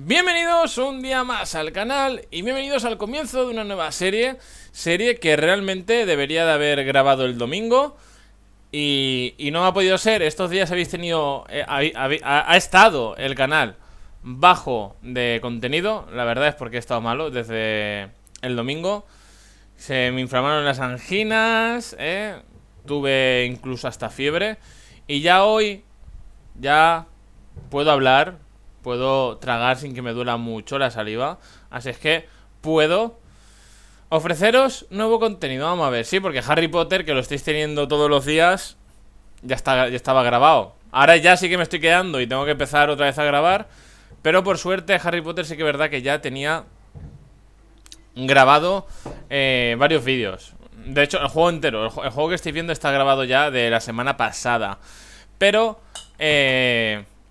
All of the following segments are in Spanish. Bienvenidos un día más al canal y bienvenidos al comienzo de una nueva serie que realmente debería de haber grabado el domingo y no ha podido ser. Estos días habéis tenido, ha estado el canal bajo de contenido, la verdad es porque he estado malo desde el domingo. Se me inflamaron las anginas, tuve incluso hasta fiebre y ya hoy ya puedo hablar. Puedo tragar sin que me duela mucho la saliva. Así es que puedo ofreceros nuevo contenido. Vamos a ver, sí, porque Harry Potter, que lo estáis teniendo todos los días, ya estaba grabado. Ahora ya sí que me estoy quedando y tengo que empezar otra vez a grabar. Pero por suerte Harry Potter sí que es verdad que ya tenía grabado varios vídeos. De hecho, el juego entero, el juego que estoy viendo está grabado ya de la semana pasada. Pero...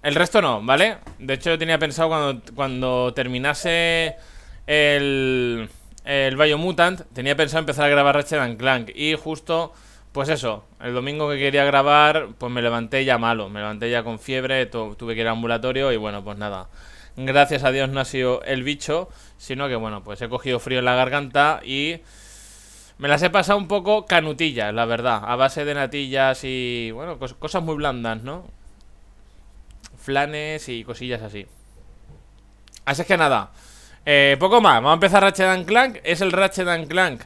el resto no, ¿vale? De hecho yo tenía pensado cuando terminase el BioMutant, tenía pensado empezar a grabar Ratchet & Clank. Y justo, pues eso, el domingo que quería grabar, pues me levanté ya malo. Me levanté ya con fiebre, tuve que ir al ambulatorio y bueno, pues nada. Gracias a Dios no ha sido el bicho, sino que bueno, pues he cogido frío en la garganta y... me las he pasado un poco canutillas, la verdad. A base de natillas y... bueno, cosas muy blandas, ¿no? Planes y cosillas así. Así es que nada, poco más, vamos a empezar Ratchet & Clank. Es el Ratchet & Clank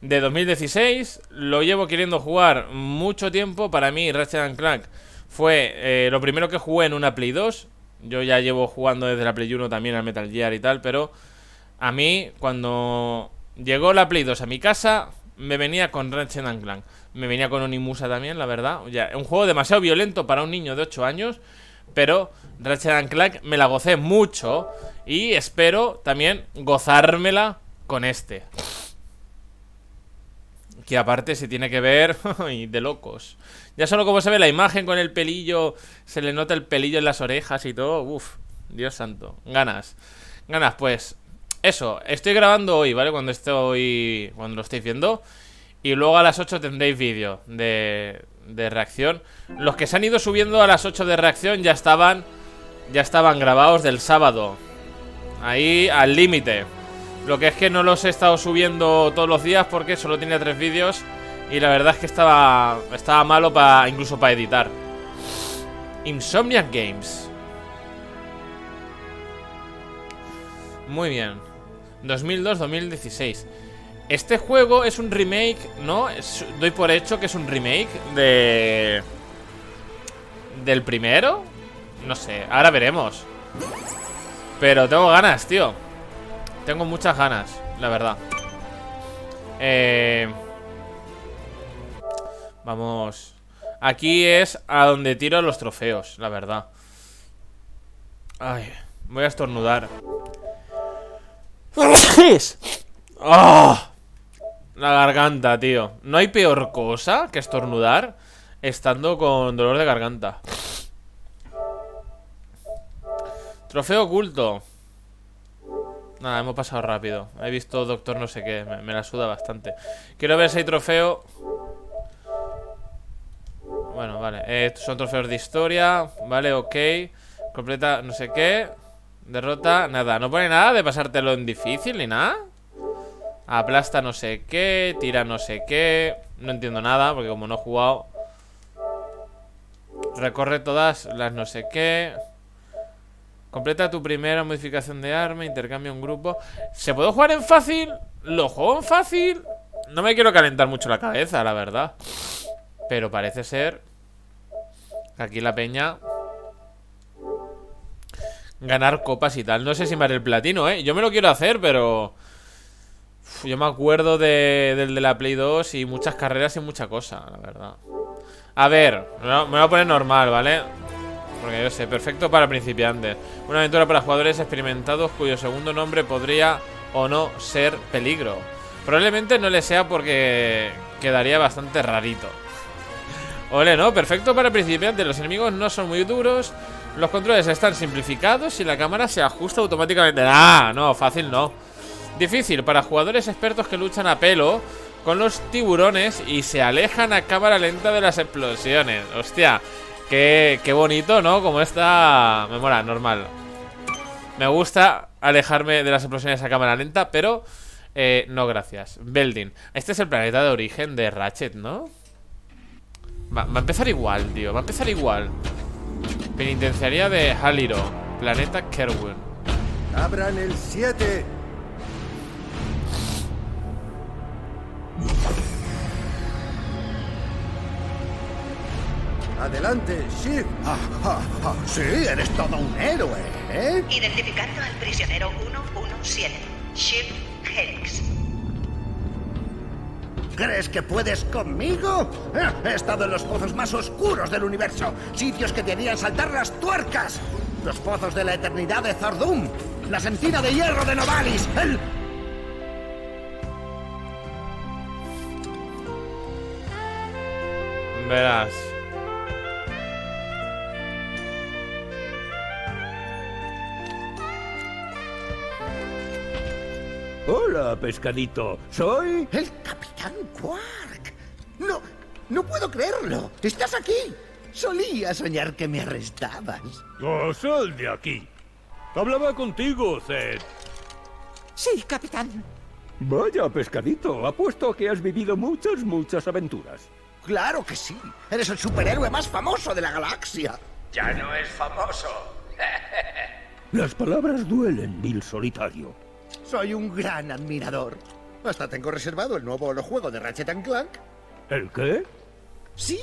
de 2016, lo llevo queriendo jugar mucho tiempo. Para mí Ratchet & Clank fue lo primero que jugué en una Play 2. Yo ya llevo jugando desde la Play 1 también al Metal Gear y tal, pero a mí cuando llegó la Play 2 a mi casa, me venía con Ratchet & Clank, me venía con Onimusa también, la verdad. Ya, un juego demasiado violento para un niño de 8 años. Pero Ratchet & Clank me la gocé mucho y espero también gozármela con este, que aparte se tiene que ver de locos. Ya solo como se ve la imagen con el pelillo, se le nota el pelillo en las orejas y todo. Uff, Dios santo. Ganas, ganas, pues eso, estoy grabando hoy, ¿vale? Cuando lo estáis viendo. Y luego a las 8 tendréis vídeo de reacción. Los que se han ido subiendo a las 8 de reacción ya estaban grabados del sábado. Ahí al límite. Lo que es que no los he estado subiendo todos los días porque solo tenía 3 vídeos. Y la verdad es que estaba malo incluso para editar. Insomniac Games. Muy bien. 2002-2016. Este juego es un remake, ¿no? Doy por hecho que es un remake del primero. No sé, ahora veremos. Pero tengo ganas, tío. Tengo muchas ganas, la verdad. Vamos. Aquí es a donde tiro los trofeos, la verdad. Ay, voy a estornudar. ¡Oh! La garganta, tío. No hay peor cosa que estornudar estando con dolor de garganta. Trofeo oculto. Nada, hemos pasado rápido. He visto Doctor no sé qué, me la suda bastante. Quiero ver si hay trofeo. Bueno, vale, estos son trofeos de historia. Vale, ok. Completa no sé qué. Derrota, nada, no pone nada de pasártelo en difícil ni nada. Aplasta no sé qué, tira no sé qué. No entiendo nada, porque como no he jugado. Recorre todas las no sé qué. Completa tu primera modificación de arma, intercambia un grupo. ¿Se puede jugar en fácil? ¿Lo juego en fácil? No me quiero calentar mucho la cabeza, la verdad. Pero parece ser que aquí la peña... ganar copas y tal. No sé si me haré el platino, ¿eh? Yo me lo quiero hacer, pero... yo me acuerdo del de la Play 2 y muchas carreras y mucha cosa, la verdad. A ver, me voy a poner normal, ¿vale? Porque yo sé, perfecto para principiantes. Una aventura para jugadores experimentados cuyo segundo nombre podría o no ser peligro. Probablemente no le sea porque quedaría bastante rarito. Ole, ¿no? Perfecto para principiantes. Los enemigos no son muy duros. Los controles están simplificados y la cámara se ajusta automáticamente. ¡Ah! No, fácil no. Difícil para jugadores expertos que luchan a pelo con los tiburones y se alejan a cámara lenta de las explosiones. Hostia, qué bonito, ¿no? Como está... me mola, normal. Me gusta alejarme de las explosiones a cámara lenta, pero no gracias. Beldin. Este es el planeta de origen de Ratchet, ¿no? Va a empezar igual, tío. Va a empezar igual. Penitenciaría de Haliro. Planeta Kerwin. ¡Abran el 7! ¡Adelante, Shiv! Ah, ah, ah. ¡Sí, eres todo un héroe! ¿Eh? Identificando al prisionero 117, Shiv Helix. ¿Crees que puedes conmigo? He estado en los pozos más oscuros del universo, sitios que te harían saltar las tuercas. Los pozos de la eternidad de Zordum, la sentina de hierro de Novalis, el... Verás. Hola, pescadito. Soy... el Capitán Quark. No puedo creerlo. Estás aquí. Solía soñar que me arrestabas. Oh, sal de aquí. Hablaba contigo, Zed. Sí, Capitán. Vaya, pescadito. Apuesto que has vivido muchas aventuras. Claro que sí. Eres el superhéroe más famoso de la galaxia. Ya no es famoso. Las palabras duelen, vil solitario. Soy un gran admirador. Hasta tengo reservado el nuevo juego de Ratchet & Clank. ¿El qué? Sí,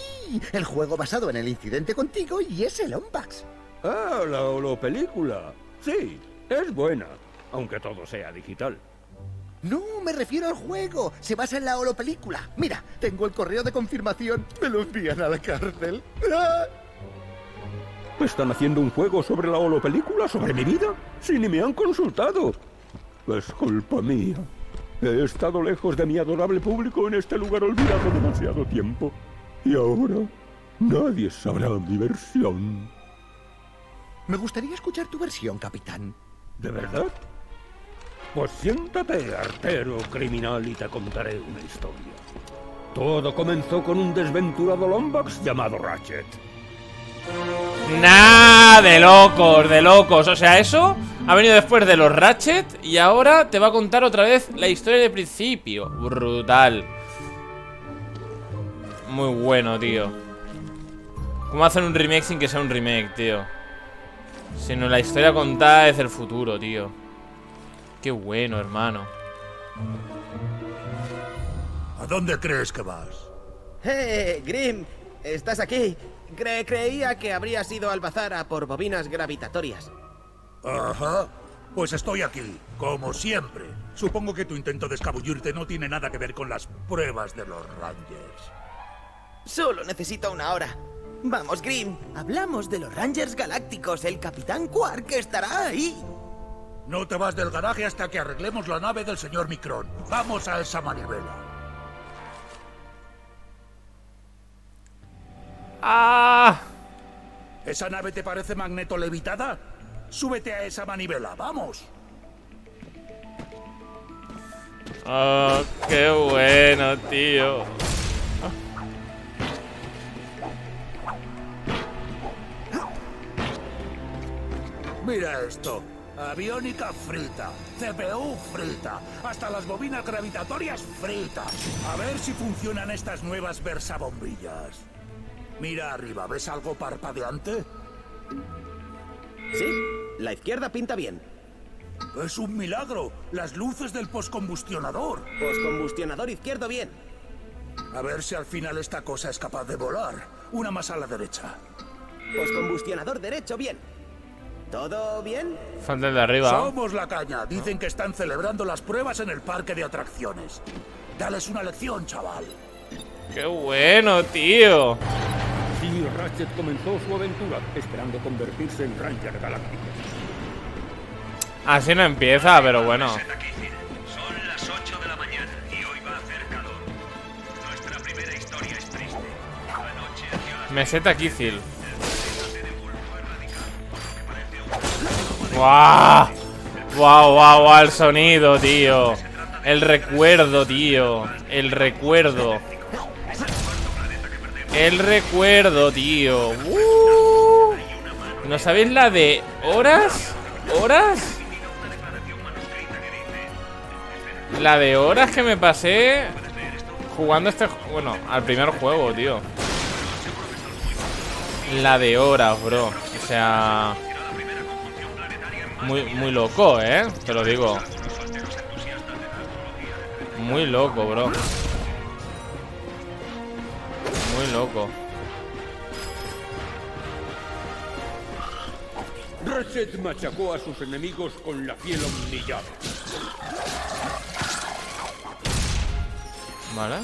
el juego basado en el incidente contigo y es el Ombax. Ah, la película. Sí, es buena, aunque todo sea digital. No, me refiero al juego. Se basa en la holopelícula. Mira, tengo el correo de confirmación. Me lo envían a la cárcel. ¡Ah! ¿Están haciendo un juego sobre la holopelícula? ¿Sobre mi vida? Si ni me han consultado. Es culpa mía. He estado lejos de mi adorable público en este lugar olvidado demasiado tiempo. Y ahora nadie sabrá mi versión. Me gustaría escuchar tu versión, Capitán. ¿De verdad? Pues siéntate, artero criminal, y te contaré una historia. Todo comenzó con un desventurado Lombax llamado Ratchet. Nah, de locos, de locos. O sea, eso ha venido después de los Ratchet y ahora te va a contar otra vez la historia de principio. Brutal. Muy bueno, tío. ¿Cómo hacen un remake sin que sea un remake, tío? Si no, la historia contada desde el futuro, tío. Qué bueno, hermano. ¿A dónde crees que vas? Grimm, ¿estás aquí? Creía que habrías ido al bazar a por bobinas gravitatorias. Ajá, pues estoy aquí, como siempre. Supongo que tu intento de escabullirte no tiene nada que ver con las pruebas de los Rangers. Solo necesito una hora. Vamos, Grimm, hablamos de los Rangers Galácticos. El Capitán Quark estará ahí. No te vas del garaje hasta que arreglemos la nave del señor Micron. Vamos a esa manivela. ¡Ah! ¿Esa nave te parece magnetolevitada? Súbete a esa manivela, vamos. ¡Ah, oh, qué bueno, tío! Mira esto. Aviónica frita, CPU frita, hasta las bobinas gravitatorias fritas. A ver si funcionan estas nuevas versabombillas. Mira arriba, ¿ves algo parpadeante? Sí, la izquierda pinta bien. Es un milagro, las luces del poscombustionador. Poscombustionador izquierdo bien. A ver si al final esta cosa es capaz de volar. Una más a la derecha. Poscombustionador derecho bien. ¿Todo bien? Falta el de arriba. Somos la caña. Dicen que están celebrando las pruebas en el parque de atracciones. Dales una lección, chaval. ¡Qué bueno, tío! Sí, Ratchet comenzó su aventura esperando convertirse en Ranger Galáctico. Así no empieza, pero bueno. Son las 8 de la mañana y hoy va a hacer calor. Nuestra primera historia es triste. Anoche hacia... Meseta Kithil. ¡Guau! ¡Guau, guau, guau! El sonido, tío. El recuerdo, tío. El recuerdo. El recuerdo, tío. ¿No sabéis la de horas? ¿Horas? La de horas que me pasé jugando este... Bueno, al primer juego, tío. La de horas, bro. O sea... Muy loco, ¿eh? Te lo digo. Muy loco, bro. Muy loco. Ratchet machacó a sus enemigos con la piel omnillada. Vale.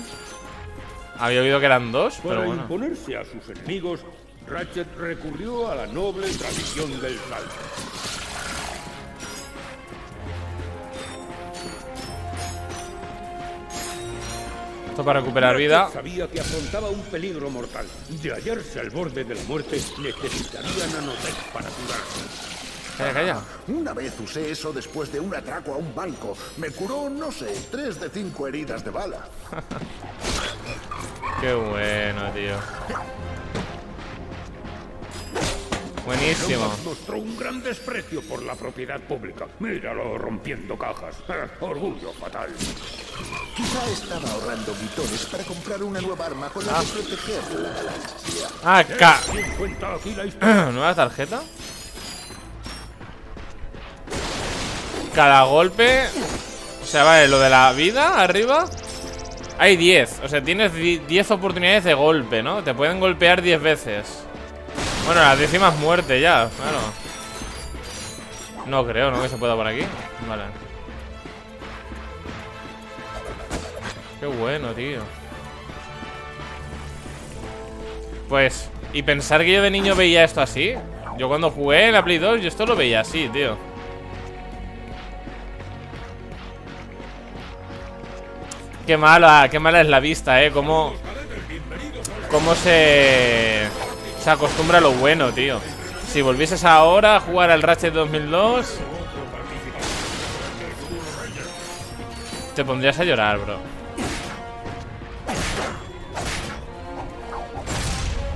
Había oído que eran dos, pero bueno. Para imponerse a sus enemigos, Ratchet recurrió a la noble tradición del salto. Esto para recuperar vida. Sabía que afrontaba un peligro mortal. De hallarse al borde de la muerte, necesitaría nanotech para curarse. Calla, calla. Una vez usé eso después de un atraco a un banco. Me curó, no sé, 3 de 5 heridas de bala. Qué bueno, tío. Buenísimo. Mostró un gran desprecio por la propiedad pública. Míralo rompiendo cajas. Orgullo fatal. Quizá estaba ahorrando bitones para comprar una nueva arma con la que proteger la galaxia. Acá. ¿Nueva tarjeta? Cada golpe. O sea, vale, lo de la vida arriba. Hay 10. O sea, tienes 10 oportunidades de golpe, ¿no? Te pueden golpear 10 veces. Bueno, la décima es muerte ya, claro. No creo, ¿no? Que se pueda por aquí. Vale. Qué bueno, tío. Pues, y pensar que yo de niño veía esto así. Yo cuando jugué en la Play 2, yo esto lo veía así, tío. Qué mala es la vista, Cómo se acostumbra a lo bueno, tío. Si volvieses ahora a jugar al Ratchet 2002, te pondrías a llorar, bro.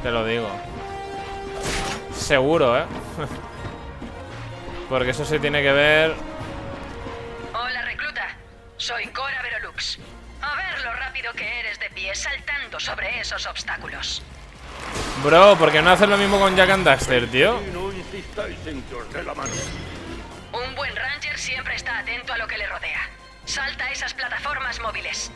Te lo digo. Seguro, ¿eh? Porque eso sí tiene que ver... Hola, recluta. Soy Cora Verolux. A ver lo rápido que eres de pie saltando sobre esos obstáculos. Bro, ¿por qué no hacer lo mismo con Jak and Daxter, tío? Un buen ranger siempre está atento a lo que le rodea. Salta esas plataformas móviles.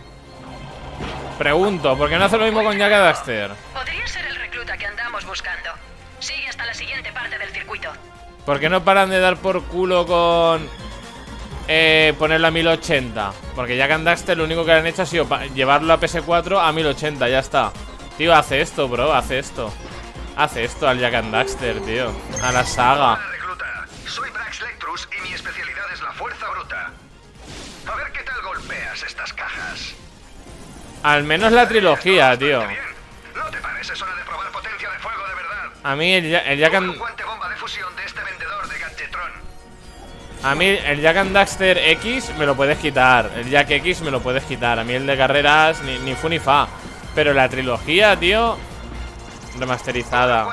Pregunto, ¿por qué no hacer lo mismo con Jak and Daxter? Podría ser el recluta que andamos buscando. Sigue hasta la siguiente parte del circuito. ¿Por qué no paran de dar por culo con... ponerlo a 1080? Porque Jak and Daxter lo único que han hecho ha sido llevarlo a PS4 a 1080, ya está. Tío, hace esto, bro, hace esto. Hace esto al Jak and Daxter, tío. A la saga. Hola, recluta. Soy Brax Lectrus y mi especialidad es la fuerza bruta. A ver qué tal golpeas estas cajas. Al menos la trilogía, tío. No te pares, es hora de probar potencia de fuego de verdad. A mí el Jak and... A mí el Jak and Daxter X me lo puedes quitar. El Jak X me lo puedes quitar. A mí el de carreras ni fu ni fa. Pero la trilogía, tío, remasterizada.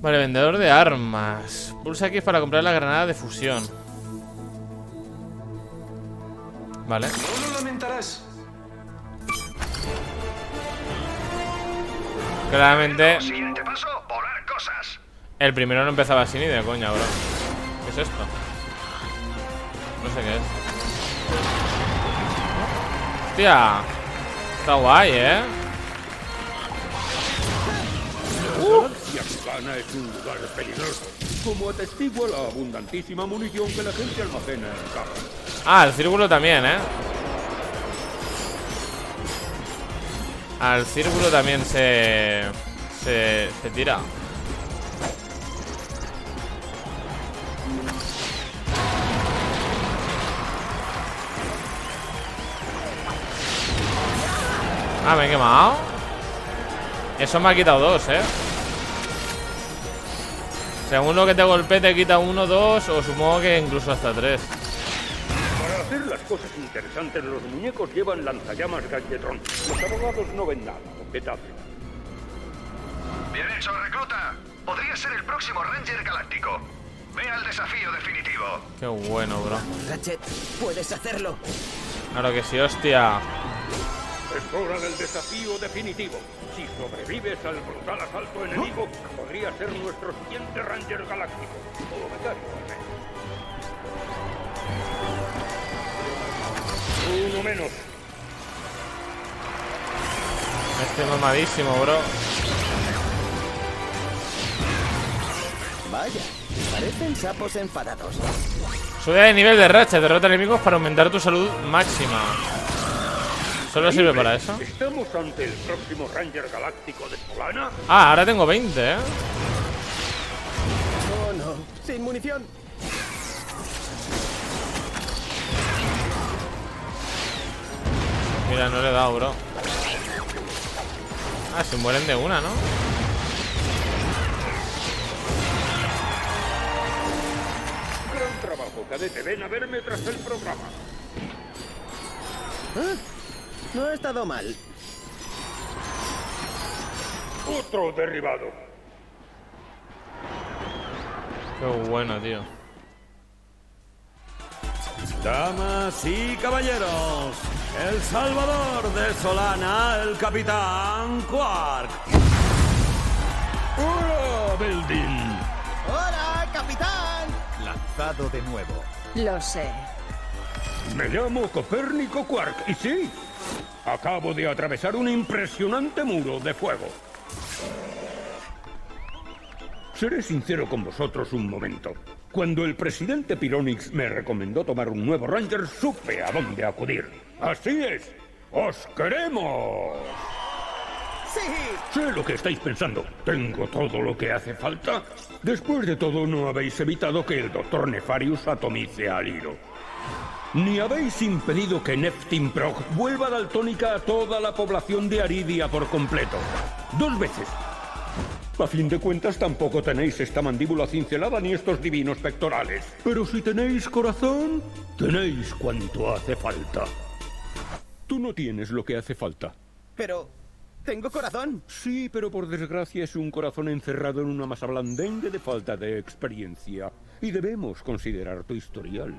Vale, vendedor de armas. Pulsa aquí para comprar la granada de fusión. Vale. No lo lamentarás. Claramente. Siguiente paso, volar cosas. El primero no empezaba así ni de coña, bro. ¿Qué es esto? No sé qué es. Hostia, está guay, La galaxia cubana es un lugar peligroso, como atestigua la abundantísima munición que la gente almacena en casa. Ah, el círculo también, Al círculo también se tira. Ah, me he quemado. Eso me ha quitado 2, Según lo que te golpee te quita 1, 2 o supongo que incluso hasta 3. Para hacer las cosas interesantes los muñecos llevan lanzallamas Gadgetron. Los abogados no ven nada. ¿Qué tal? Bien hecho, recluta. Podría ser el próximo Ranger Galáctico. Ve al desafío definitivo. Qué bueno, bro. Ratchet, puedes hacerlo. Claro que sí, hostia. Es hora del desafío definitivo. Si sobrevives al brutal asalto enemigo, podría ser nuestro siguiente Ranger Galáctico. O mecánico, al menos. Uno menos. Este mamadísimo, bro. Vaya, parecen sapos enfadados. Sube de nivel de racha, derrota enemigos para aumentar tu salud máxima. ¿Solo sirve para eso? ¿Estamos ante el próximo Ranger Galáctico de Solana? Ah, ahora tengo 20, ¿eh? Oh, no. Sin munición. Mira, no le he dado, bro. Ah, se mueren de una, ¿no? Gran trabajo, cadete. Ven a verme tras el programa. ¿Ah? No he estado mal. Otro derribado. Qué bueno, tío. Damas y caballeros, el salvador de Solana, el Capitán Quark. ¡Hola, Beldin! ¡Hola, Capitán! Lanzado de nuevo. Lo sé. Me llamo Copérnico Quark, y sí, acabo de atravesar un impresionante muro de fuego. Seré sincero con vosotros un momento. Cuando el presidente Pironix me recomendó tomar un nuevo Ranger, supe a dónde acudir. ¡Así es! ¡Os queremos! ¡Sí! Sé lo que estáis pensando. ¿Tengo todo lo que hace falta? Después de todo, no habéis evitado que el Doctor Nefarius atomice a Haliro. Ni habéis impedido que Neftimproc vuelva daltónica a toda la población de Aridia por completo. Dos veces. A fin de cuentas, tampoco tenéis esta mandíbula cincelada ni estos divinos pectorales. Pero si tenéis corazón, tenéis cuanto hace falta. Tú no tienes lo que hace falta. Pero... ¿tengo corazón? Sí, pero por desgracia es un corazón encerrado en una masa blandengue de falta de experiencia. Y debemos considerar tu historial.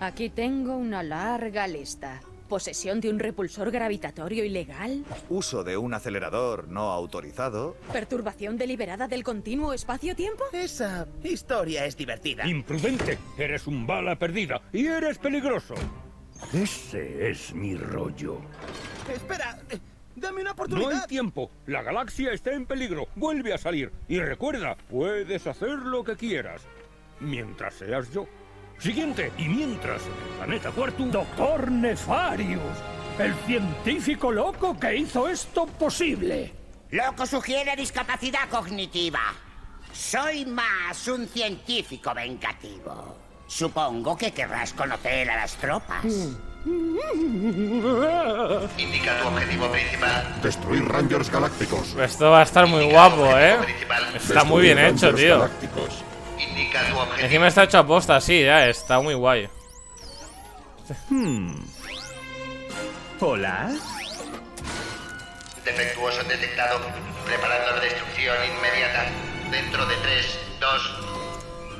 Aquí tengo una larga lista. Posesión de un repulsor gravitatorio ilegal. Uso de un acelerador no autorizado. Perturbación deliberada del continuo espacio-tiempo. Esa historia es divertida. Imprudente. Eres un bala perdida y eres peligroso. Ese es mi rollo. Espera, dame una oportunidad. No hay tiempo. La galaxia está en peligro. Vuelve a salir. Y recuerda, puedes hacer lo que quieras. Mientras seas yo. Siguiente, y mientras, en el planeta cuarto... Doctor Nefarius, el científico loco que hizo esto posible. Loco sugiere discapacidad cognitiva. Soy más un científico vengativo. Supongo que querrás conocer a las tropas. Indica tu objetivo principal. Destruir Rangers Galácticos. Esto va a estar muy guapo, ¿eh? Está muy bien hecho, tío. Indica tu objetivo. Encima está hecho a posta, sí, ya está muy guay. Hola. Defectuoso detectado. Preparando la destrucción inmediata. Dentro de 3, 2.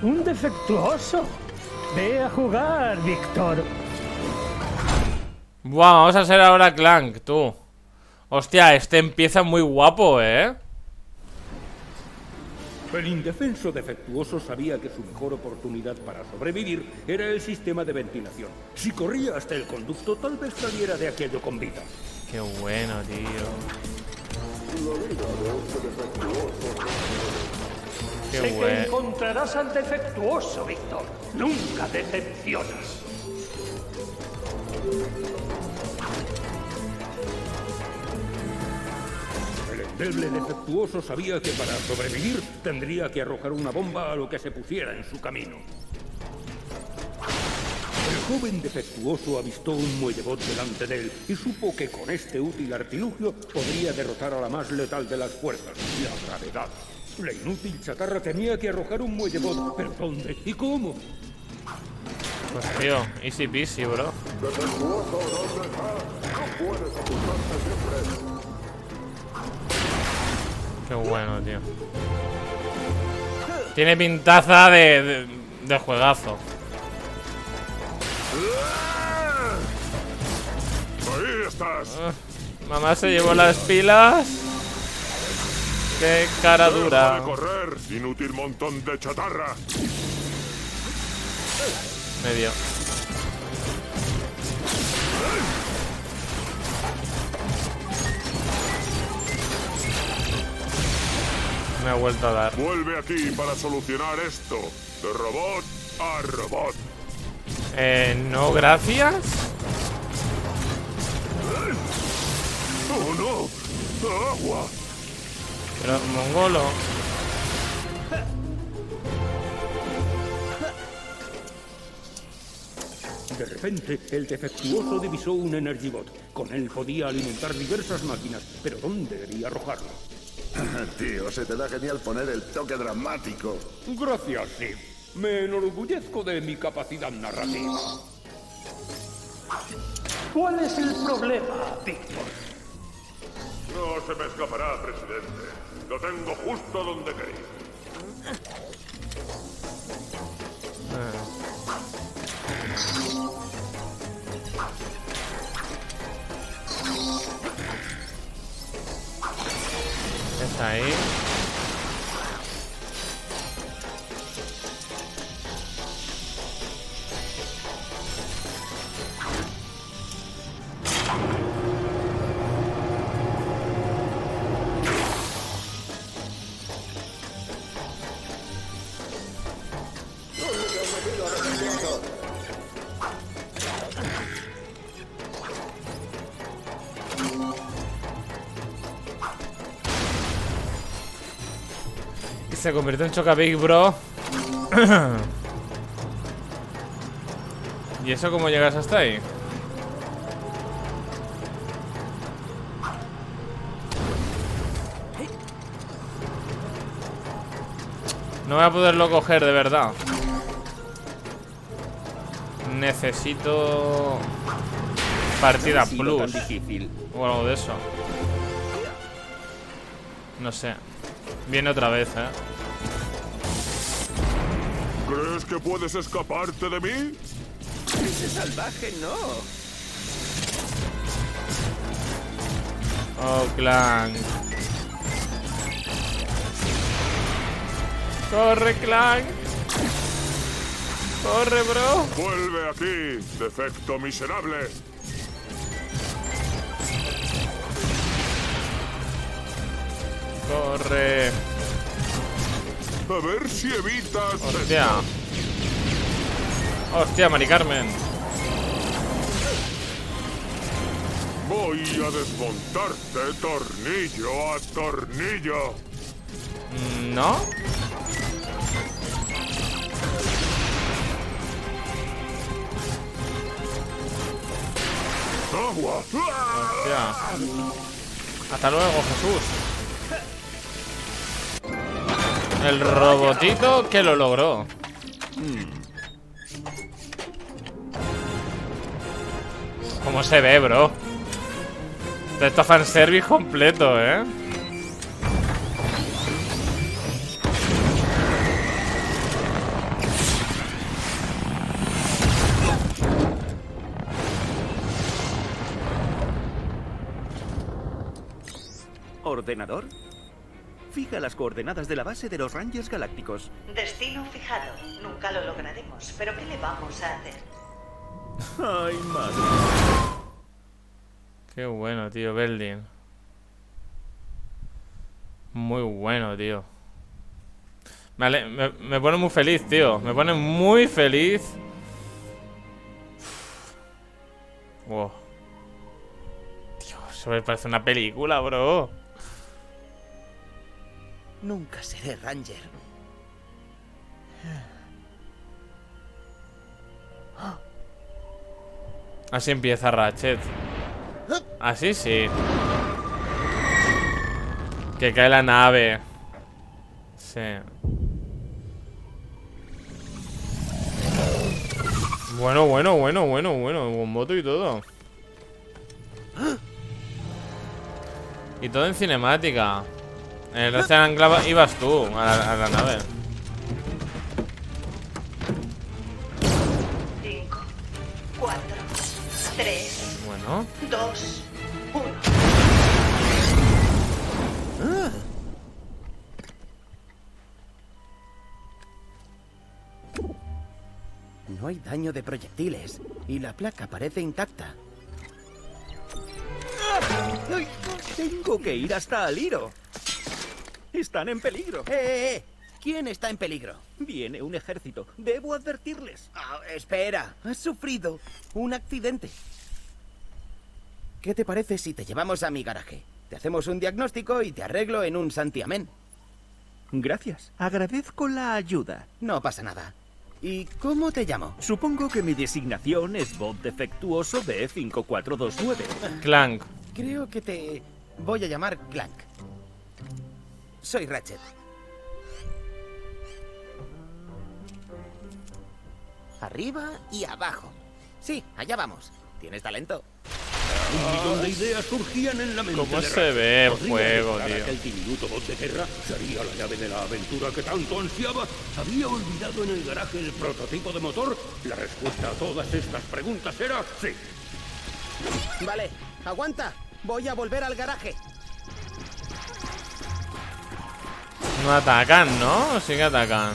Un defectuoso. Ve a jugar, Víctor. Buah, vamos a hacer ahora Clank, tú. Hostia, este empieza muy guapo, ¿eh? El indefenso defectuoso sabía que su mejor oportunidad para sobrevivir era el sistema de ventilación. Si corría hasta el conducto, tal vez saliera de aquello con vida. Qué bueno, tío. Qué bueno. Sé que encontrarás al defectuoso, Víctor. Nunca decepcionas. El defectuoso sabía que para sobrevivir tendría que arrojar una bomba a lo que se pusiera en su camino. El joven defectuoso avistó un muellebot delante de él y supo que con este útil artilugio podría derrotar a la más letal de las fuerzas, la gravedad. La inútil chatarra tenía que arrojar un muellebot, pero ¿dónde y cómo? Pues tío, easy peasy, bro. Defectuoso, ¿dónde estás? No puedes acusarte siempre. Qué bueno, tío. Tiene pintaza de juegazo. Ahí estás. Mamá se llevó las pilas. Qué cara dura. Correr, inútil montón de chatarra. Medio. Me ha vuelto a dar. Vuelve aquí para solucionar esto. De robot a robot. No, gracias. ¡Oh, no! ¡Agua! Pero, mongolo. De repente, el defectuoso divisó un energibot. Con él podía alimentar diversas máquinas, pero ¿dónde debía arrojarlo? Tío, se te da genial poner el toque dramático. Gracias, Steve. Me enorgullezco de mi capacidad narrativa. ¿Cuál es el problema, Víctor? No se me escapará, presidente. Lo tengo justo donde queréis. Está ahí. Se convirtió en Chocabig, bro. ¿Y eso cómo llegas hasta ahí? No voy a poderlo coger, de verdad. Necesito partida plus o algo de eso. No sé. Viene otra vez, ¿eh? ¿Crees que puedes escaparte de mí? Ese salvaje no. Oh, Clank. Corre, Clank. Corre, bro. Vuelve aquí, defecto miserable. Corre. A ver si evitas. Hostia. Esto. Hostia, Mari Carmen. Voy a desmontarte tornillo a tornillo. ¿No? Agua. Hostia. Hasta luego, Jesús. El robotito que lo logró. Como se ve, bro. De esto fanservice completo, ¿eh? ¿Ordenador? Fija las coordenadas de la base de los Rangers Galácticos. Destino fijado. Nunca lo lograremos. Pero ¿qué le vamos a hacer? Ay, madre. Qué bueno, tío, Beldin. Muy bueno, tío. Vale, me pone muy feliz, tío. Me pone muy feliz. Wow. Tío, eso me parece una película, bro. Nunca seré Ranger. Así empieza Ratchet. Así sí. Que cae la nave. Sí. Bueno. Con moto y todo. Y todo en cinemática. En el Ratchet and Clank ibas tú a la nave. ¿no? 2, 1. Ah. No hay daño de proyectiles y la placa parece intacta. ¡Ay! Tengo que ir hasta Haliro. Están en peligro. ¡Eh! ¿Quién está en peligro? Viene un ejército. Debo advertirles. Ah, espera. Has sufrido un accidente. ¿Qué te parece si te llevamos a mi garaje? Te hacemos un diagnóstico y te arreglo en un santiamén. Gracias. Agradezco la ayuda. No pasa nada. ¿Y cómo te llamo? Supongo que mi designación es Bob Defectuoso de 5429. Clank. Creo que te voy a llamar Clank. Soy Ratchet. Arriba y abajo. Sí, allá vamos. Tienes talento. Un millón de ideas surgían en la mente. ¿Cómo se ve el juego, tío? Aquel diminuto bot de guerra sería la llave de la aventura que tanto ansiaba. Había olvidado en el garaje el prototipo de motor. La respuesta a todas estas preguntas era sí. Vale, aguanta. Voy a volver al garaje. No atacan, ¿no? Sí que atacan.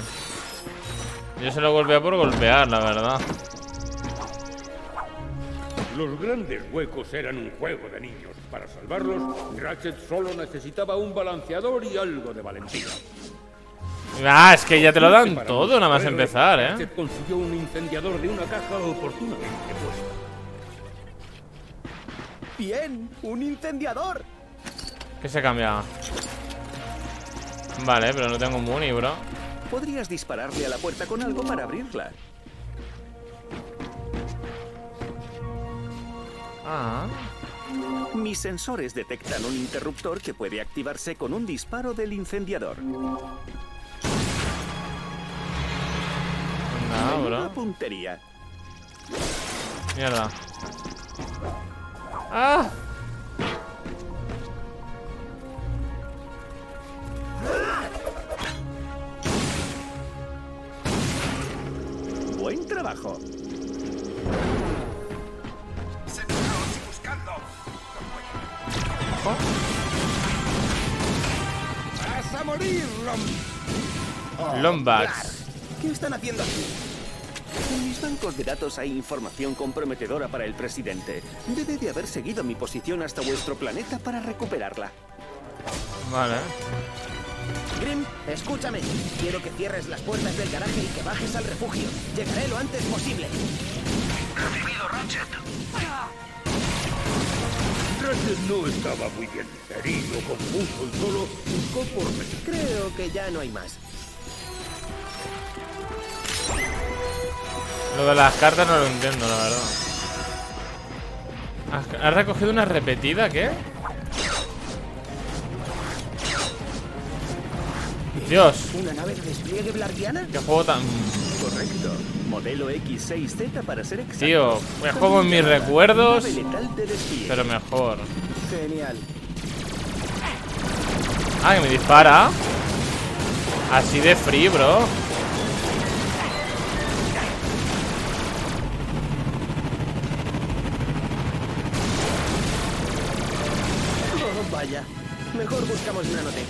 Yo se lo golpeo por golpear, la verdad. Los grandes huecos eran un juego de niños. Para salvarlos, Ratchet solo necesitaba un balanceador y algo de valentía. Ah, es que ya te lo dan todo, nada más empezar, ¿eh? Ratchet consiguió un incendiador de una caja oportunamente puesta. ¡Bien! ¡Un incendiador! ¿Qué se cambia? Vale, pero no tengo un muni, bro. Podrías dispararle a la puerta con algo para abrirla. Ah. Mis sensores detectan un interruptor que puede activarse con un disparo del incendiador. No, bro. Una puntería. Mierda. ¡Ah! Buen trabajo. ¡Vas a morir, Lombax! ¿Qué están haciendo aquí? En mis bancos de datos hay información comprometedora para el presidente. Debe de haber seguido mi posición hasta vuestro planeta para recuperarla. Vale. Grim, escúchame. Quiero que cierres las puertas del garaje y que bajes al refugio. Llegaré lo antes posible. Recibido, Ratchet. ¡Ah! Ratchet no estaba muy bien, herido, confuso y solo buscó por mí. Creo que ya no hay más. Lo de las cartas no lo entiendo, la verdad. ¿Has recogido una repetida? ¿Qué? Dios. ¿Una nave de despliegue blargiana? ¿Qué juego tan...? Correcto. Modelo X6Z para ser exacto. Tío, me juego en mis recuerdos, pero mejor. Genial. Ah, que me dispara. Así de free, bro. Oh, vaya. Mejor buscamos nanotech.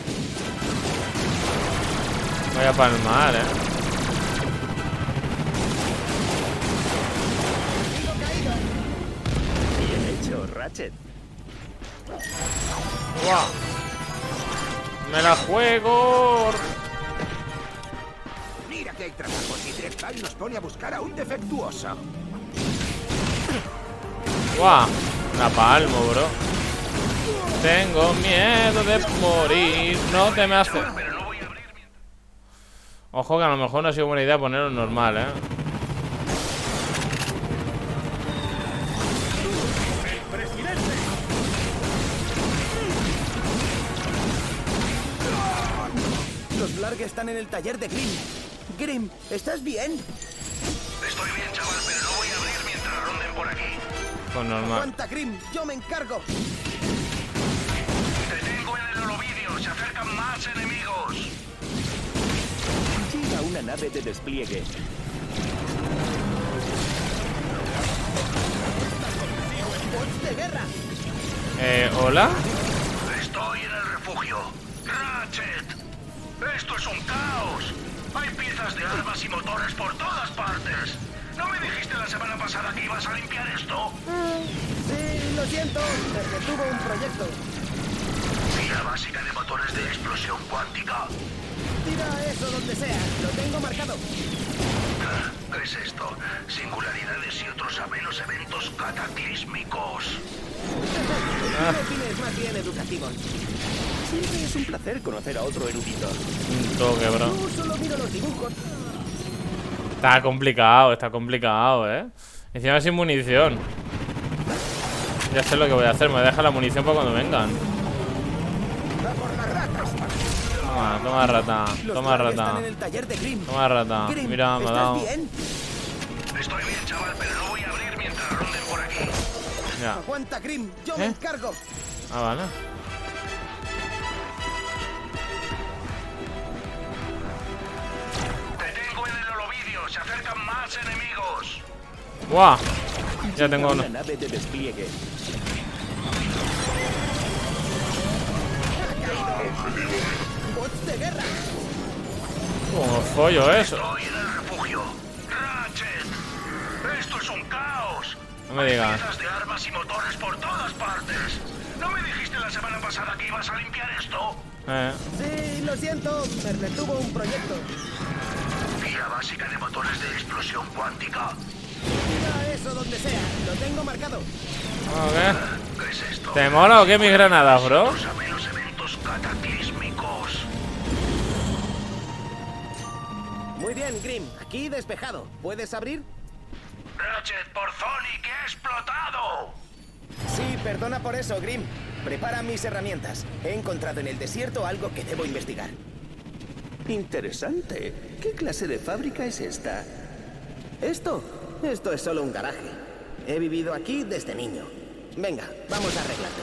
Voy a palmar, eh. Ratchet. ¡Wow! ¡Me la juego! Mira que hay trabajos y Drek nos pone a buscar a un defectuoso. ¡Wow! Una palmo, bro. Tengo miedo de morir. No te me hace. Ojo que a lo mejor no ha sido buena idea ponerlo normal, eh. Que están en el taller de Grim. Grim, ¿estás bien? Estoy bien, chaval, pero no voy a abrir mientras ronden por aquí. Pues normal. Aguanta, Grim, yo me encargo. Te tengo en el orovidio, se acercan más enemigos. Llega una nave de despliegue. de guerra. ¿Hola? Estoy en el refugio. Ratchet. Esto es un caos. Hay piezas de armas y motores por todas partes. ¿No me dijiste la semana pasada que ibas a limpiar esto? Sí, lo siento. Desde tuvo un proyecto. Tira básica de motores de explosión cuántica. Tira eso donde sea. Lo tengo marcado. ¿Qué es esto? Singularidades y otros amenos eventos cataclísmicos. Fines más bien educativos. Siempre es un placer conocer a otro erudito. Un toque, bro. Yo solo miro los dibujos. Está complicado, Encima sin munición. Ya sé lo que voy a hacer, me deja la munición para cuando vengan. Toma, toma rata, toma rata. Toma rata, mira, me ha dado. Estoy bien, chaval, pero no voy a abrir mientras ronden por aquí. Ya. Aguanta, Grim, yo me encargo. Ah, vale. Te tengo en el holovidio, se acercan más enemigos. ¡Guau! Ya tengo uno. De guerra. ¿Cómo follo eso? Estoy en el refugio. Ratchet. Esto es un caos. No me digas. Hay piezas de armas y motores por todas partes. ¿No me dijiste la semana pasada que ibas a limpiar esto? Sí, lo siento. Me retuvo un proyecto. Guía básica de motores de explosión cuántica. Mira eso donde sea. Lo tengo marcado. ¿Qué es esto? ¿Te mola o qué mis granadas, bro? Los eventos cataclísmicos. Muy bien, Grim. Aquí despejado. ¿Puedes abrir? Ratchet, por Sonic, he explotado. Sí, perdona por eso, Grim. Prepara mis herramientas. He encontrado en el desierto algo que debo investigar. Interesante. ¿Qué clase de fábrica es esta? ¿Esto? Esto es solo un garaje. He vivido aquí desde niño. Venga, vamos a arreglarte.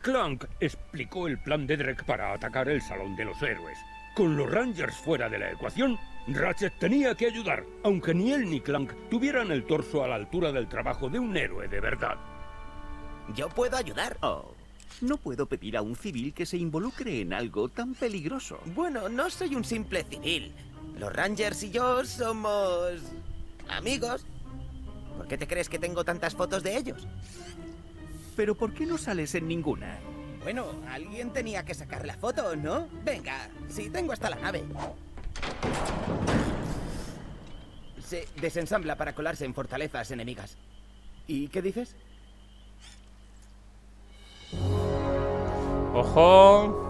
Clank explicó el plan de Drek para atacar el Salón de los Héroes. Con los Rangers fuera de la ecuación, Ratchet tenía que ayudar, aunque ni él ni Clank tuvieran el torso a la altura del trabajo de un héroe de verdad. ¿Yo puedo ayudar? Oh, no puedo pedir a un civil que se involucre en algo tan peligroso. Bueno, no soy un simple civil. Los Rangers y yo somos... amigos. ¿Por qué te crees que tengo tantas fotos de ellos? ¿Pero por qué no sales en ninguna? Bueno, alguien tenía que sacar la foto, ¿no? Venga, sí, tengo hasta la nave. Se desensambla para colarse en fortalezas enemigas. ¿Y qué dices? ¡Ojo!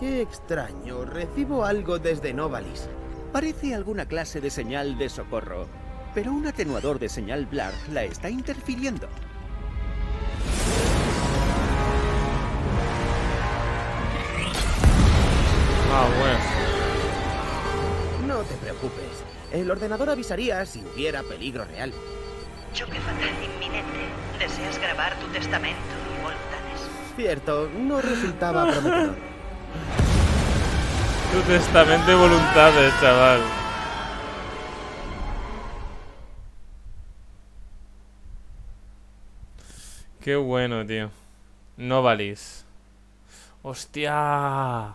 Qué extraño, recibo algo desde Novalis. Parece alguna clase de señal de socorro, pero un atenuador de señal Blarg la está interfiriendo. Ah, bueno. No te preocupes. El ordenador avisaría si hubiera peligro real. Choque fatal inminente. ¿Deseas grabar tu testamento y voltanes? Cierto, no resultaba prometedor. Tu testamento y voluntades, chaval. Qué bueno, tío. Novalis. ¡Hostia!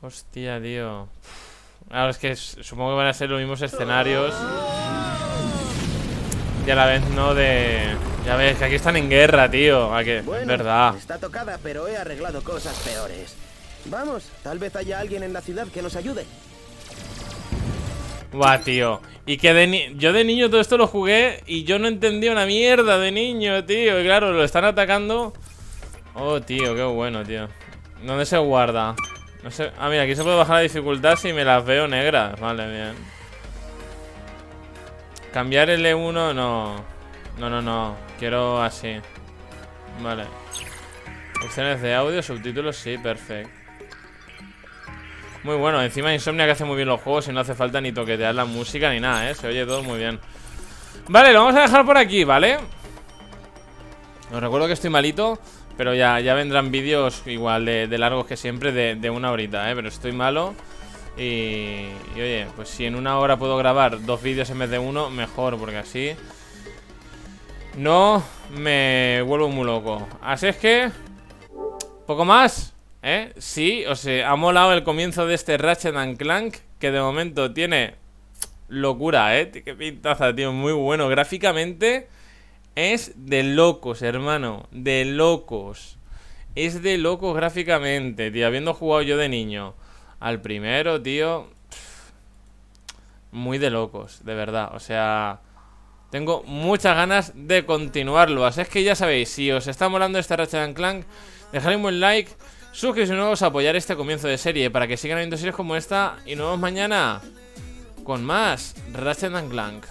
Hostia, tío. Ahora es que supongo que van a ser los mismos escenarios. Y a la vez, ¿no? De... Ya ves, que aquí están en guerra, tío. ¿A qué? Bueno, verdad. Está tocada, pero he arreglado cosas peores. Vamos, tal vez haya alguien en la ciudad que nos ayude. Buah, tío. Y que de yo de niño todo esto lo jugué y yo no entendía una mierda de niño, tío. Y claro, lo están atacando. Oh, tío, qué bueno, tío. ¿Dónde se guarda? No sé. Ah, mira, aquí se puede bajar la dificultad si me las veo negras. Vale, bien. Cambiar el E1, no. No. Quiero así. Vale. Opciones de audio, subtítulos, sí, perfecto. Muy bueno. Encima Insomniac hace muy bien los juegos y no hace falta ni toquetear la música ni nada, Se oye todo muy bien. Vale, lo vamos a dejar por aquí, ¿vale? Os recuerdo que estoy malito. Pero ya vendrán vídeos igual de largos que siempre de una horita, pero estoy malo. Y oye, pues si en una hora puedo grabar 2 vídeos en vez de uno, mejor, porque así no me vuelvo muy loco. Así es que poco más, ¿eh? Sí, o sea, ha molado el comienzo de este Ratchet & Clank, que de momento tiene locura, ¿eh? Qué pintaza, tío, muy bueno. Gráficamente es de locos, hermano, de locos. Es de locos gráficamente, tío, habiendo jugado yo de niño al primero, tío, muy de locos, de verdad. O sea, tengo muchas ganas de continuarlo. Así es que ya sabéis, si os está molando este Ratchet & Clank, dejad un buen like, suscribiros nuevos, apoyar este comienzo de serie para que sigan habiendo series como esta. Y nos vemos mañana con más Ratchet & Clank.